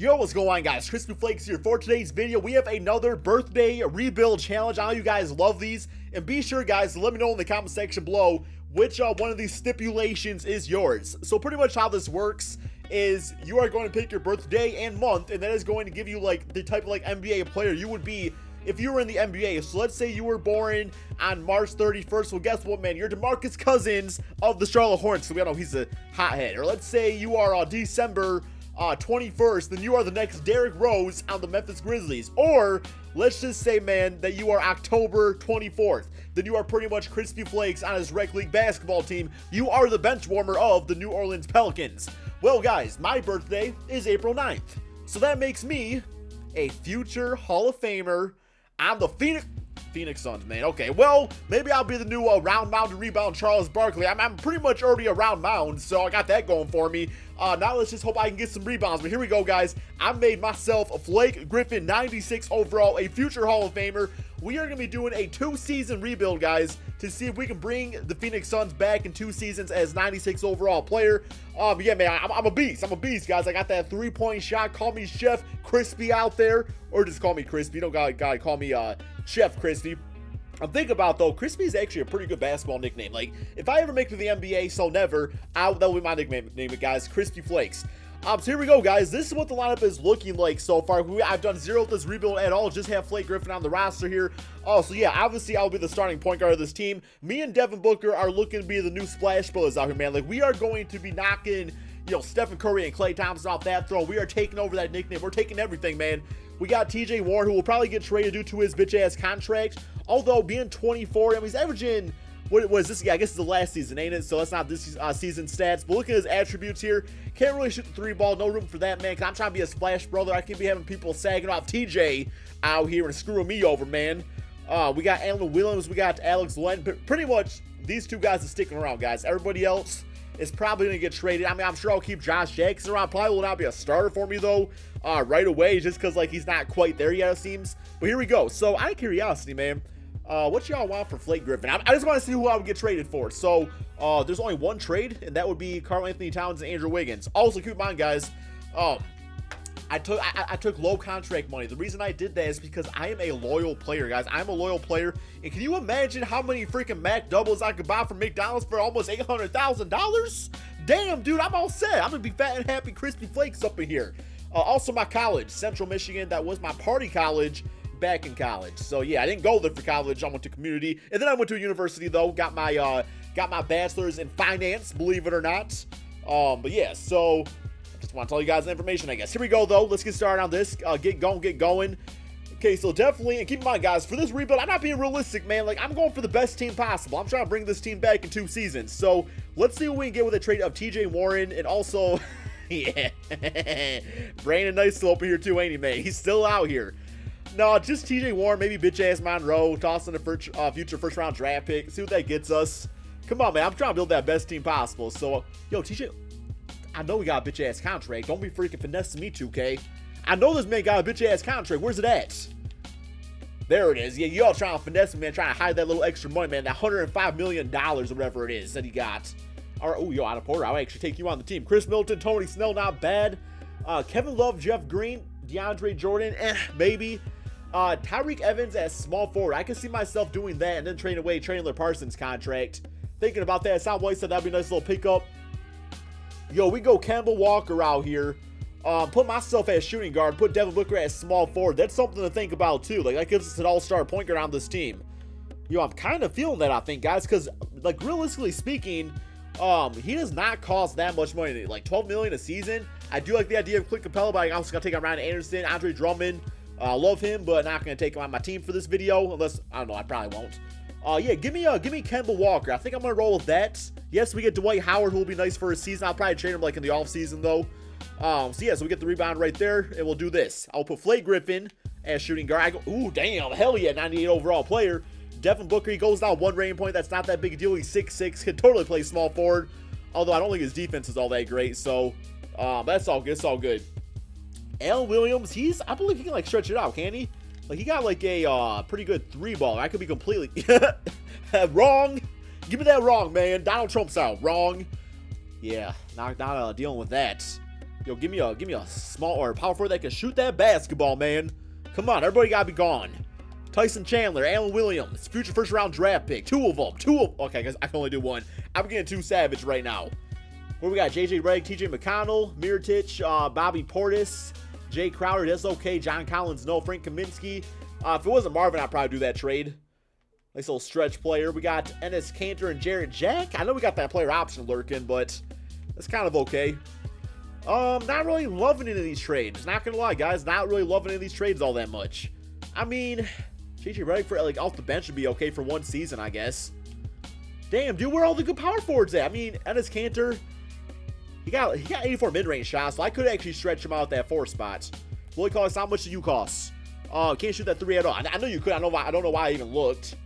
Yo, what's going on, guys? Krispy Flakes here. For today's video, we have another birthday rebuild challenge. I know you guys love these, and be sure, guys, to let me know in the comment section below which one of these stipulations is yours. So pretty much how this works is you are going to pick your birthday and month, and that is going to give you like the type of like NBA player you would be if you were in the NBA. So let's say you were born on March 31st. Well, guess what, man? You're DeMarcus Cousins of the Charlotte Hornets. So we all know he's a hothead. Or let's say you are December 21st, then you are the next Derrick Rose on the Memphis Grizzlies. Or let's just say, man, that you are October 24th. Then you are pretty much Krispy Flakes on his rec league basketball team. You are the bench warmer of the New Orleans Pelicans. Well, guys, my birthday is April 9th. So that makes me a future Hall of Famer on the Phoenix Suns, man. Okay, well, maybe I'll be the new round mound to rebound Charles Barkley. I'm pretty much already a round mound, so I got that going for me. Now let's just hope I can get some rebounds. But here we go, guys. I made myself a Blake Griffin, 96 overall, a future Hall of Famer. We are going to be doing a two-season rebuild, guys, to see if we can bring the Phoenix Suns back in two seasons as 96 overall player. Yeah, man, I'm a beast. I'm a beast, guys. I got that three-point shot. Call me Chef Crispy out there, or just call me Crispy. You don't gotta call me Chef Crispy. I'm thinking about, though, Crispy is actually a pretty good basketball nickname. Like, if I ever make it to the NBA, so never, that'll be my nickname, guys, Krispy Flakes. So here we go, guys. This is what the lineup is looking like so far. I've done zero of this rebuild at all. Just have Blake Griffin on the roster here. So yeah, obviously I'll be the starting point guard of this team. Me and Devin Booker are looking to be the new Splash Brothers out here, man. Like, we are going to be knocking, you know, Stephen Curry and Klay Thompson off that throw. We are taking over that nickname. We're taking everything, man. We got TJ Warren, who will probably get traded due to his bitch-ass contract. Although, being 24, I mean, he's averaging, what was this guy? I guess it's the last season, ain't it? So that's not this season stats. But look at his attributes here. Can't really shoot the three ball. No room for that, man, because I'm trying to be a splash brother. I can't be having people sagging off TJ out here and screwing me over, man. We got Alan Williams. We got Alex Len. Pretty much, these two guys are sticking around, guys. Everybody else is probably going to get traded. I mean, I'm sure I'll keep Josh Jackson around. Probably will not be a starter for me, though, right away, just because, like, he's not quite there yet, it seems. But here we go. So, out of curiosity, man, what y'all want for Blake Griffin? I just want to see who I would get traded for. So, there's only one trade, and that would be Karl Anthony Towns and Andrew Wiggins. Also, keep in mind, guys, I took low contract money. The reason I did that is because I am a loyal player, guys. I'm a loyal player. And can you imagine how many freaking Mac doubles I could buy from McDonald's for almost $800,000? Damn, dude, I'm all set. I'm going to be fat and happy Krispy Flakes up in here. Also, my college, Central Michigan, that was my party college back in college. So, yeah, I didn't go there for college. I went to community. And then I went to a university, though. Got my bachelor's in finance, believe it or not. But, yeah, so just want to tell you guys the information, I guess. Here we go, though. Let's get started on this. Get going. Okay, so definitely, and keep in mind, guys, for this rebuild, I'm not being realistic, man. Like, I'm going for the best team possible. I'm trying to bring this team back in two seasons. So, let's see what we can get with a trade of TJ Warren and also, yeah, Brandon Nice still open here, too, ain't he, man? He's still out here. No, just TJ Warren, maybe bitch-ass Monroe, tossing a future first-round draft pick. See what that gets us. Come on, man. I'm trying to build that best team possible. So, yo, TJ, I know we got a bitch-ass contract. Don't be freaking finessing me, 2K. I know this man got a bitch-ass contract. Where's it at? There it is. Yeah, y'all trying to finesse me, man, trying to hide that little extra money, man, that $105 million or whatever it is that he got. All right, ooh, yo, Adam Porter, I'll actually take you on the team. Chris Middleton, Tony Snell, not bad. Kevin Love, Jeff Green, DeAndre Jordan, maybe. Tyreek Evans as small forward. I can see myself doing that and then trading away Chandler Parsons' contract. Thinking about that, it's not wasted. That'd be a nice little pickup. Yo, we go Kemba Walker out here. Put myself as shooting guard. Put Devin Booker as small forward. That's something to think about, too. Like, that gives us an all-star point guard on this team. Yo, I'm kind of feeling that, I think, guys, because, like, realistically speaking, he does not cost that much money. Like, $12 million a season. I do like the idea of Clint Capella, but I also got to take on Ryan Anderson, Andre Drummond. I love him, but not going to take him on my team for this video. Unless, I don't know, I probably won't. Yeah, give me Kemba Walker. I think I'm going to roll with that. Yes, we get Dwight Howard, who will be nice for his season. I'll probably trade him, like, in the offseason, though. So, yeah, so we get the rebound right there, and we'll do this. I'll put Blake Griffin as shooting guard. I go, ooh, damn, hell yeah, 98 overall player. Devin Booker, he goes down one rating point. That's not that big a deal. He's 6'6", can totally play small forward, although I don't think his defense is all that great. So, that's all good. It's all good. Alan Williams, I believe he can, like, stretch it out, can he? Like, he got, like, a pretty good three-ball. I could be completely wrong. Give me that wrong, man. Donald Trump style. Wrong. Yeah, not dealing with that. Yo, give me a small or a power forward that can shoot that basketball, man. Come on, everybody gotta be gone. Tyson Chandler, Alan Williams, future first-round draft pick. Two of them. Okay, guys, I can only do one. I'm getting too savage right now. What we got? J.J. Redick, T.J. McConnell, Mirotić, Bobby Portis, Jay Crowder. That's okay. John Collins, no. Frank Kaminsky. If it wasn't Marvin, I'd probably do that trade. Nice little stretch player. We got Enes Kanter and Jared Jack. I know we got that player option lurking, but that's kind of okay. Not really loving any of these trades. Not gonna lie, guys. Not really loving any of these trades all that much. I mean, J.J. Redick for like off the bench would be okay for one season, I guess. Damn, dude, where are all the good power forwards at? I mean, Enes Kanter, he got 84 mid-range shots, so I could actually stretch him out that 4 spots. Willie Collins, how much do you cost? Can't shoot that 3 at all. I know you could. I don't know why I even looked.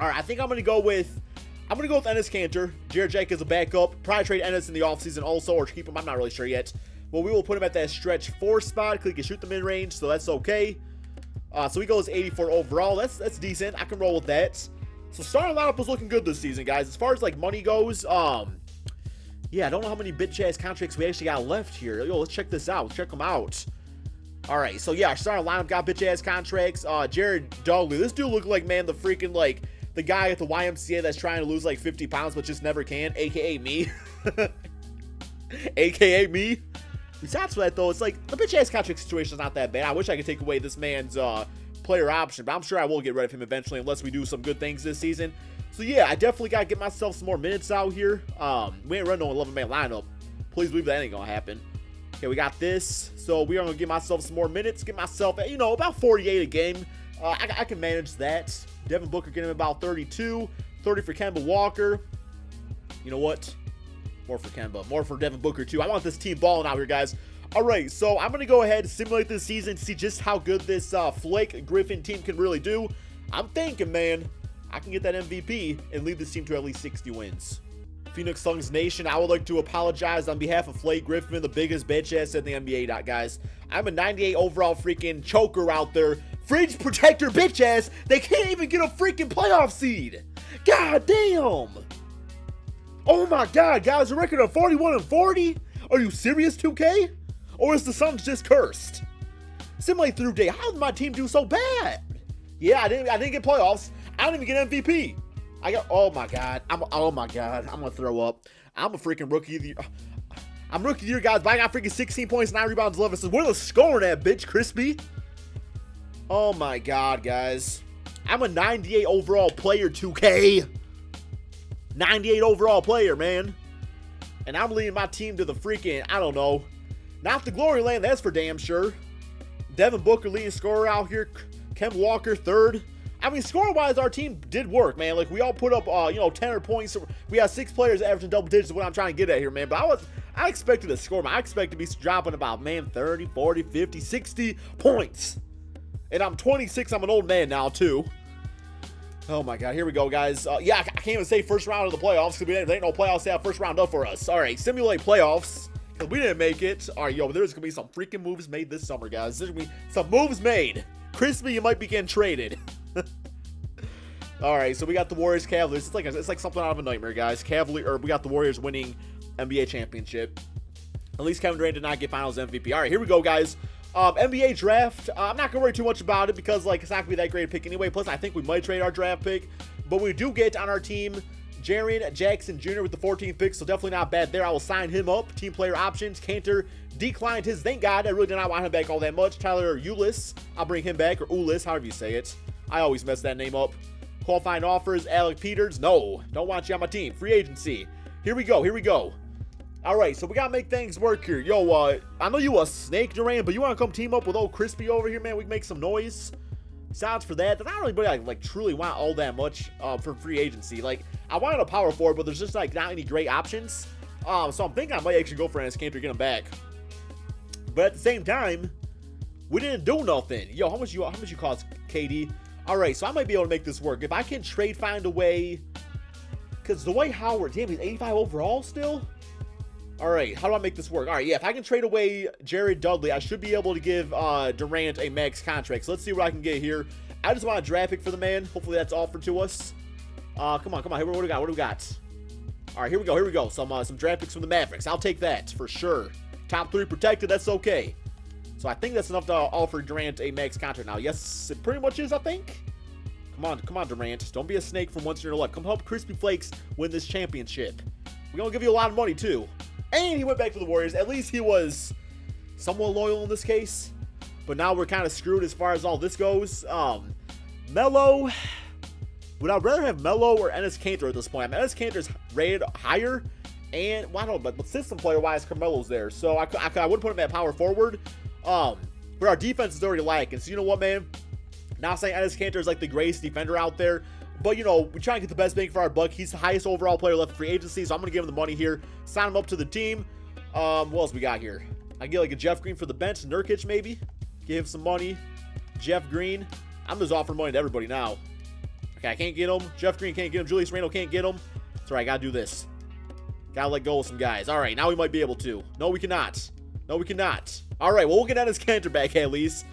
All right, I think I'm gonna go with Enes Kanter. Jared Jack is a backup. Probably trade Enes in the offseason also, or keep him. I'm not really sure yet. Well, we will put him at that stretch 4 spot. He can shoot the mid-range, so that's okay. So he goes 84 overall. That's decent. I can roll with that. So starting lineup was looking good this season, guys. As far as like money goes, yeah, I don't know how many bitch-ass contracts we actually got left here. Yo, let's check this out. Let's check them out. All right, so yeah, our starting lineup got bitch-ass contracts. Jared Dudley. This dude looked like, man, the freaking, like, the guy at the YMCA that's trying to lose, like, 50 pounds but just never can, a.k.a. me. a.k.a. me. Besides that, though, it's like, the bitch-ass contract situation's not that bad. I wish I could take away this man's player option, but I'm sure I will get rid of him eventually unless we do some good things this season. So, yeah, I definitely got to get myself some more minutes out here. We ain't running no 11-man lineup. Please believe that ain't going to happen. Okay, we got this. So, we are going to get myself some more minutes. Get myself, you know, about 48 a game. I can manage that. Devin Booker getting him about 32. 30 for Kemba Walker. You know what? More for Kemba. More for Devin Booker, too. I want this team balling out here, guys. All right, so I'm going to go ahead and simulate this season, see just how good this Blake Griffin team can really do. I'm thinking, man, I can get that MVP and lead this team to at least 60 wins. Phoenix Suns Nation, I would like to apologize on behalf of Blake Griffin, the biggest bitch ass in the NBA, guys. I'm a 98 overall freaking choker out there. Fridge protector bitch ass. They can't even get a freaking playoff seed. God damn. Oh my God, guys, a record of 41-40? Are you serious, 2K? Or is the Suns just cursed? Simulate through day. How did my team do so bad? Yeah, I didn't get playoffs. I don't even get MVP. I got, oh my God. I'm gonna throw up. I'm a freaking rookie of the year. I'm rookie of the year, guys, but I got freaking 16 points, 9 rebounds, 11 assists. Where the scoring at, bitch, Krispy? Oh my God, guys. I'm a 98 overall player, 2K. 98 overall player, man. And I'm leading my team to the freaking, I don't know. Not the glory land, that's for damn sure. Devin Booker, leading scorer out here. Kemba Walker, third. I mean, score-wise, our team did work, man. Like, we all put up, you know, 10 or points. We had 6 players averaging double digits is what I'm trying to get at here, man. But I expected to score, man. I expected to be dropping about, man, 30, 40, 50, 60 points. And I'm 26. I'm an old man now, too. Oh, my God. Here we go, guys. Yeah, I can't even say first round of the playoffs because there ain't no playoffs to have first round up for us. All right, simulate playoffs because we didn't make it. All right, yo, there's going to be some freaking moves made this summer, guys. There's going to be some moves made. Krispy, you might be getting traded. All right, so we got the Warriors Cavaliers. It's like something out of a nightmare, guys. We got the Warriors winning NBA championship. At least Kevin Durant did not get Finals MVP. All right, here we go, guys. NBA draft. I'm not gonna worry too much about it because like it's not gonna be that great a pick anyway. Plus, I think we might trade our draft pick, but we do get on our team Jared Jackson Jr. with the 14th pick, so definitely not bad there. I will sign him up. Team player options. Kanter declined his. Thank God. I really did not want him back all that much. Tyler Ulis. I'll bring him back, or Ulis, however you say it. I always mess that name up. Qualifying offers, Alec Peters. No, don't want you on my team. Free agency. Here we go. Here we go. All right, so we got to make things work here. Yo, I know you a snake, Durant, but you want to come team up with old Krispy over here, man? We can make some noise. Sounds for that. I don't really like truly want all that much for free agency. Like, I wanted a power forward, but there's just, like, not any great options. So I'm thinking I might actually go for Enes Kanter to get him back. But at the same time, we didn't do nothing. Yo, how much you cost, KD? All right, so I might be able to make this work. If I can find a way. Because Dwight Howard, damn, he's 85 overall still? All right, how do I make this work? All right, yeah, if I can trade away Jared Dudley, I should be able to give Durant a max contract. So let's see what I can get here. I just want a draft pick for the man. Hopefully that's offered to us. Come on. Hey, what do we got? All right, here we go. Some draft picks from the Mavericks. I'll take that for sure. Top three protected, that's okay. So I think that's enough to offer Durant a max contract now. Yes, it pretty much is, I think. Come on, Durant. Don't be a snake for once in your life. Come help Krispy Flakes win this championship. We're going to give you a lot of money, too. And he went back to the Warriors. At least he was somewhat loyal in this case. But now we're kind of screwed as far as all this goes. Melo. Would I rather have Melo or Enes Kanter at this point? I mean, Enes Kanter's rated higher. And, well, I don't know, but system player-wise, Carmelo's there. So I would put him at power forward. But our defense is already lacking. So you know what, man? Not saying Enes Kanter is like the greatest defender out there, but you know, we try and get the best bang for our buck. He's the highest overall player left in free agency, so I'm gonna give him the money here. Sign him up to the team. What else we got here? I get like a Jeff Green for the bench, Nurkic maybe. Give him some money. Jeff Green. I'm just offering money to everybody now. Okay, I can't get him. Jeff Green can't get him. Julius Randle can't get him. Sorry, I gotta do this. Gotta let go of some guys. All right, now we might be able to. No, we cannot. No, we cannot. All right, well, we'll get Enes Kanter back at least.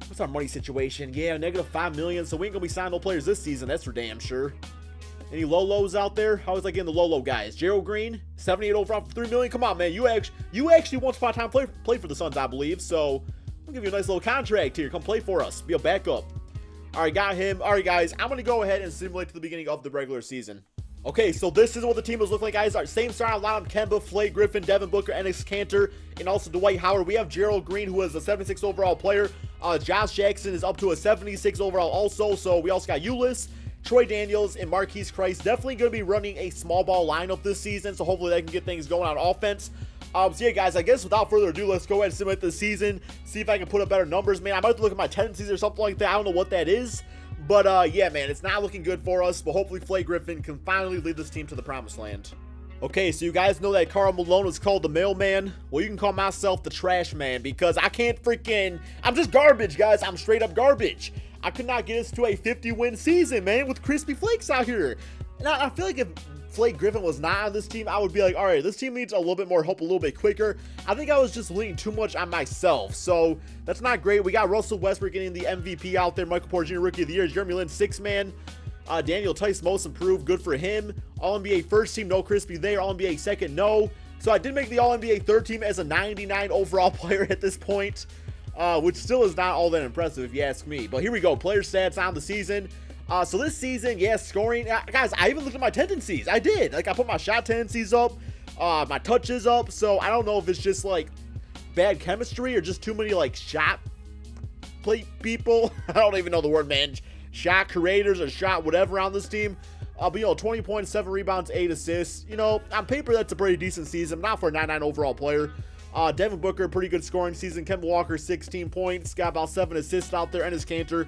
What's our money situation? Yeah, -5 million. So we ain't gonna be signing no players this season. That's for damn sure. Any low-lows out there? How was I getting the low-low guys? Gerald Green, 78 overall for 3 million. Come on, man. You actually once upon a time played for the Suns, I believe. So I'll give you a nice little contract here. Come play for us. Be a backup. All right, got him. All right, guys. I'm gonna go ahead and simulate to the beginning of the regular season. Okay, so this is what the team was looking like, guys. Our same starting lineup: Kemba, Blake Griffin, Devin Booker, Enes Kanter, and also Dwight Howard. We have Gerald Green, who is a 76 overall player. Josh Jackson is up to a 76 overall also. So we also got Ulis, Troy Daniels, and Marquise Christ. Definitely going to be running a small ball lineup this season, so hopefully they can get things going on offense. So yeah, guys, I guess without further ado, let's go ahead and simulate this season, see if I can put up better numbers. Man, I might have to look at my tendencies or something like that. I don't know what that is. But, yeah, man, it's not looking good for us, but hopefully Blake Griffin can finally lead this team to the promised land. Okay, so you guys know that Karl Malone is called the mailman. Well, you can call myself the trash man because I can't freaking... I'm just garbage, guys. I'm straight up garbage. I could not get us to a 50-win season, man, with Krispy Flakes out here. And I feel like if Blake Griffin was not on this team, I would be like, all right, this team needs a little bit more help a little bit quicker. I think I was just leaning too much on myself, so that's not great. We got Russell Westbrook getting the MVP out there, Michael Porter Jr. Rookie of the Year, Jeremy Lin, six-man. Daniel Tice, most improved, good for him. All-NBA first team, no Krispy there. All-NBA second, no. So I did make the All-NBA third team as a 99 overall player at this point, which still is not all that impressive if you ask me. But here we go, player stats on the season. So this season, yes, scoring. Guys, I even looked at my tendencies. I did. Like, I put my shot tendencies up, my touches up. So I don't know if it's just, like, bad chemistry or just too many, like, shot plate people. I don't even know the word, man. Shot creators or shot whatever on this team. But, you know, 20 points, 7 rebounds, 8 assists. You know, on paper, that's a pretty decent season. Not for a 99 overall player. Devin Booker, pretty good scoring season. Kemba Walker, 16 points. Got about 7 assists out there. Enes Kanter,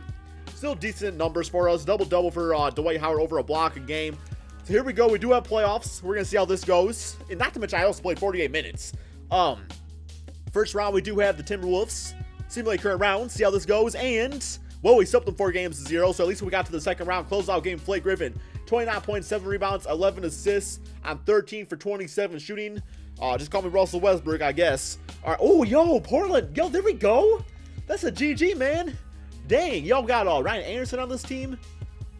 still decent numbers for us. Double-double for Dwight Howard, over a block a game. So here we go. We do have playoffs. We're going to see how this goes. And not to mention, I also played 48 minutes. First round, we do have the Timberwolves. Simulate current round. See how this goes. And, well, we swept them 4 games to 0. So at least we got to the second round. Closeout game, Blake Griffin. 29 points, 7 rebounds, 11 assists. I'm 13 for 27 shooting. Just call me Russell Westbrook, I guess. All right. Oh, yo, Portland. Yo, there we go. That's a GG, man. Dang, y'all got Ryan Anderson on this team.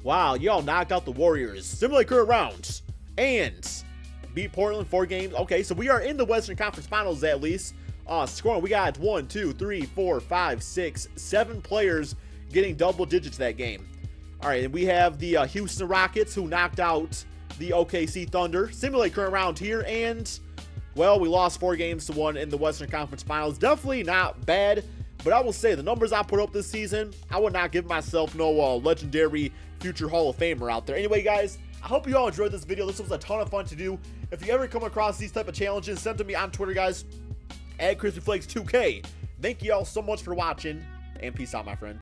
Wow, y'all knocked out the Warriors. Simulate current rounds. And beat Portland 4 games. Okay, so we are in the Western Conference Finals at least. Scoring, we got 1, 2, 3, 4, 5, 6, 7 players getting double digits that game. All right, and we have the Houston Rockets, who knocked out the OKC Thunder. Simulate current round here. And, well, we lost 4 games to 1 in the Western Conference Finals. Definitely not bad. But I will say, the numbers I put up this season, I would not give myself no legendary future Hall of Famer out there. Anyway, guys, I hope you all enjoyed this video. This was a ton of fun to do. If you ever come across these type of challenges, send them to me on Twitter, guys, @KrispyFlakes2K. Thank you all so much for watching, and peace out, my friend.